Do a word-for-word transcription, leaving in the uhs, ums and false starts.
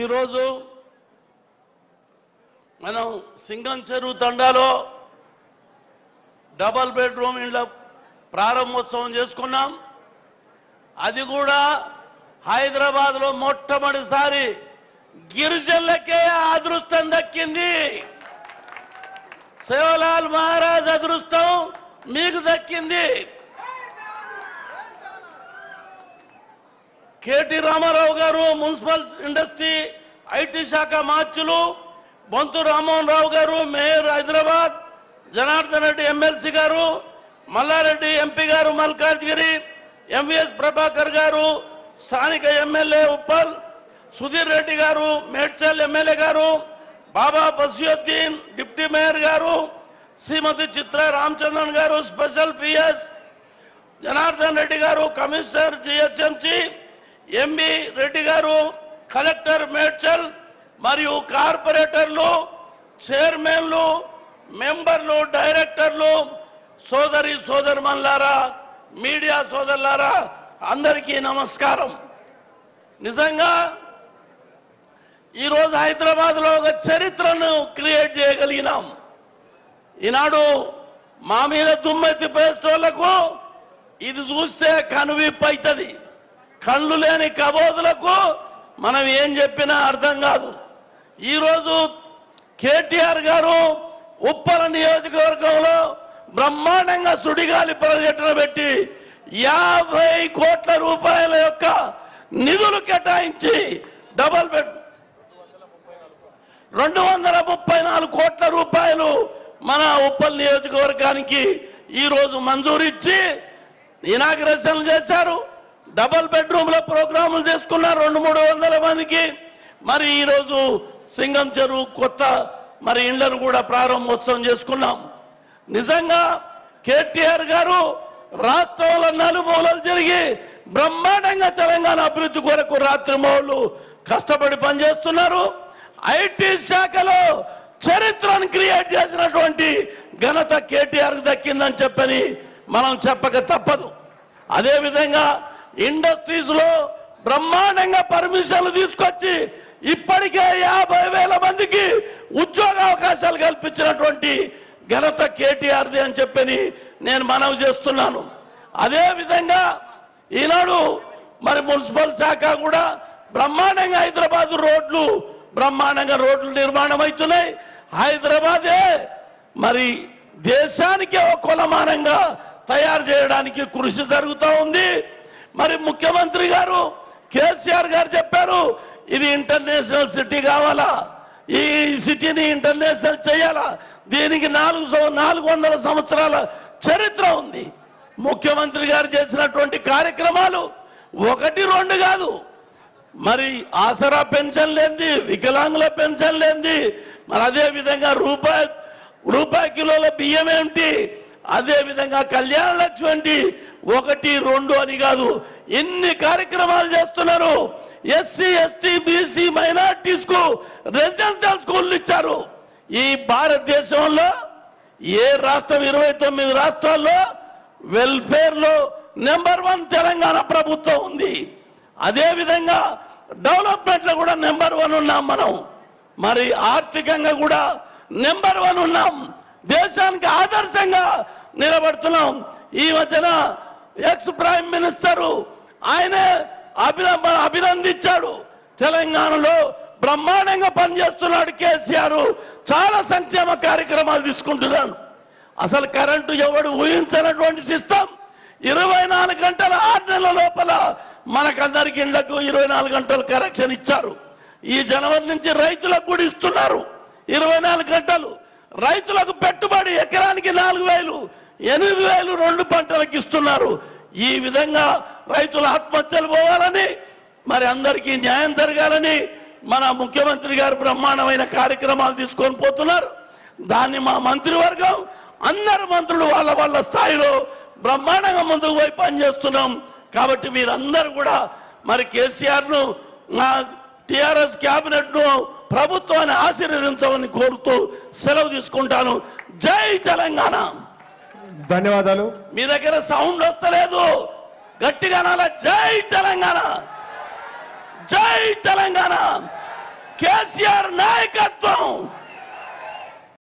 ఈరోజు మనం సింగం చెరువు తండాలో డబల్ బెడ్రూమ్ ఇళ్ళ ప్రారంభోత్సవం చేసుకున్నాం. అది కూడా హైదరాబాద్లో మొట్టమొదటిసారి గిరిజనులకే అదృష్టం దక్కింది. సేవలాల్ మహారాజ్ అదృష్టం మీకు దక్కింది. కేటీ రామారావు గారు మున్సిపల్ ఇండస్ట్రీ ఐటీ శాఖ మార్చులు, బొంతు రామ్మోహన్ రావు గారు మేయర్ హైదరాబాద్, జనార్దన్ రెడ్డి ఎమ్మెల్సీ గారు, మల్లారెడ్డి ఎంపీ గారు మల్కాజ్గిరి, ఎంవిఎస్ ప్రభాకర్ గారు స్థానిక ఎమ్మెల్యే ఉప్పల్, సుధీర్ రెడ్డి గారు మేడ్చల్ ఎమ్మెల్యే గారు, బాబా బసియుద్దీన్ డిప్యూటీ మేయర్ గారు, శ్రీమతి చిత్రా రామచంద్రన్ గారు స్పెషల్ పిఎస్, జనార్దన్ రెడ్డి గారు కమిషనర్ జిహెచ్ఎంసి, ఎంబి రెడ్డి గారు కలెక్టర్ మేడ్చల్, మరియు కార్పొరేటర్లు, చైర్మన్లు, మెంబర్లు, డైరెక్టర్లు, సోదరి సోదరుమన్లారా, మీడియా సోదరులారా, అందరికీ నమస్కారం. నిజంగా ఈరోజు హైదరాబాద్లో ఒక చరిత్రను క్రియేట్ చేయగలిగినాం. ఈనాడు మా మీద దుమ్మెత్తి పేస్తోళ్లకు ఇది చూస్తే కనువిప్పు అవుతుంది. కళ్ళు లేని కబోదులకు మనం ఏం చెప్పినా అర్థం కాదు. ఈరోజు కేటీఆర్ గారు ఉప్పల నియోజకవర్గంలో బ్రహ్మాండంగా సుడిగాలి పర్యటన పెట్టి యాభై కోట్ల రూపాయల యొక్క నిధులు కేటాయించి డబల్ బెడ్ రెండు వందల ముప్పై నాలుగు కోట్ల రూపాయలు మన ఉప్పల్ నియోజకవర్గానికి ఈరోజు మంజూరు ఇచ్చి ఇనాగ్రేషన్లు చేశారు. డబల్ బెడ్రూమ్ల ప్రోగ్రాములు చేసుకున్నారు రెండు మూడు వందల మందికి. మరి ఈరోజు సింగం చెరువు కొత్త మరి ఇండ్లను కూడా ప్రారంభోత్సవం చేసుకున్నాం. నిజంగా కేటీఆర్ గారు రాష్ట్రంలో నలుమూలలు జరిగి బ్రహ్మాండంగా తెలంగాణ అభివృద్ధి కొరకు రాత్రి మౌళ్ళు కష్టపడి పనిచేస్తున్నారు. ఐటీ శాఖలో చరిత్రను క్రియేట్ చేసినటువంటి ఘనత కేటీఆర్ దక్కిందని చెప్పని మనం చెప్పక తప్పదు. అదేవిధంగా ఇండస్ట్రీస్లో బ్రహ్మాండంగా పర్మిషన్లు తీసుకొచ్చి ఇప్పటికే యాభై వేల మందికి ఉద్యోగ అవకాశాలు కల్పించినటువంటి ఘనత కేటీఆర్ది అని చెప్పని నేను మనవి చేస్తున్నాను. అదేవిధంగా ఈనాడు మరి మున్సిపల్ శాఖ కూడా బ్రహ్మాండంగా హైదరాబాద్ రోడ్లు బ్రహ్మాండంగా రోడ్లు నిర్మాణం అవుతున్నాయి. హైదరాబాదే మరి దేశానికి ఒక కొలమానంగా తయారు చేయడానికి కృషి జరుగుతూ ఉంది. మరి ముఖ్యమంత్రి గారు కేసీఆర్ గారు చెప్పారు, ఇది ఇంటర్నేషనల్ సిటీ కావాలా, ఈ సిటీని ఇంటర్నేషనల్ చేయాలా, దీనికి నాలుగు నాలుగు వందల సంవత్సరాల చరిత్ర ఉంది. ముఖ్యమంత్రి గారు చేసినటువంటి కార్యక్రమాలు ఒకటి రెండు కాదు. మరి ఆసరా పెన్షన్ లేనిది, వికలాంగుల పెన్షన్ లేనిది, మరి అదేవిధంగా రూపాయి రూపాయి కిలోల బియ్యం ఏమిటి, అదేవిధంగా కళ్యాణ లక్ష్మి ఏంటి, ఒకటి రెండు అని కాదు ఎన్ని కార్యక్రమాలు చేస్తున్నారు. ఎస్సీ ఎస్టీ బీసీ మైనార్టీస్కు రెసిడెన్షియల్ స్కూళ్ళు ఇచ్చారు. ఈ భారతదేశంలో ఏ రాష్ట్రం ఇరవై తొమ్మిది రాష్ట్రాల్లో వెల్ఫేర్లో నెంబర్ వన్ తెలంగాణ ప్రభుత్వం ఉంది. అదేవిధంగా డెవలప్మెంట్లో కూడా నెంబర్ వన్ ఉన్నాం మనం. మరి ఆర్థికంగా కూడా నెంబర్ వన్ ఉన్నాం. దేశానికి ఆదర్శంగా నిలబడుతున్నాం. ఈ మధ్యన ఎక్స్ ప్రైమ్ మినిస్టరు ఆయనే అభినందన అభినందించాడు. తెలంగాణలో బ్రహ్మాండంగా పనిచేస్తున్నాడు కేసీఆర్, చాలా సంక్షేమ కార్యక్రమాలు తీసుకుంటున్నాడు. అసలు కరెంటు ఎవడు ఊహించినటువంటి సిస్టమ్, ఇరవై నాలుగు గంటల ఆరు నెలల లోపల మనకందరికి ఇళ్లకు ఇరవై నాలుగు గంటలు కనెక్షన్ ఇచ్చారు. ఈ జనవరి నుంచి రైతులకు కూడా ఇస్తున్నారు ఇరవై నాలుగు గంటలు. రైతులకు పెట్టుబడి ఎకరానికి నాలుగు వేలు ఎనిమిది వేలు రెండు పంటలకు ఇస్తున్నారు. ఈ విధంగా రైతుల ఆత్మహత్యలు పోవాలని, మరి అందరికీ న్యాయం జరగాలని మన ముఖ్యమంత్రి గారు బ్రహ్మాండమైన కార్యక్రమాలు తీసుకొని పోతున్నారు. దాన్ని మా మంత్రివర్గం అందరు మంత్రులు వాళ్ళ వాళ్ళ స్థాయిలో బ్రహ్మాండంగా ముందుకు పోయి పనిచేస్తున్నాం. కాబట్టి మీరందరూ కూడా మరి కేసీఆర్ను మా టీఆర్ఎస్ క్యాబినెట్ను ప్రభుత్వాన్ని ఆశీర్వదించమని కోరుతూ సెలవు తీసుకుంటాను. జై తెలంగాణ. ధన్యవాదాలు. మీ దగ్గర సౌండ్ వస్తలేదు, గట్టిగా అనాల జై తెలంగాణ, జై తెలంగాణ. కేసీఆర్ నాయకత్వం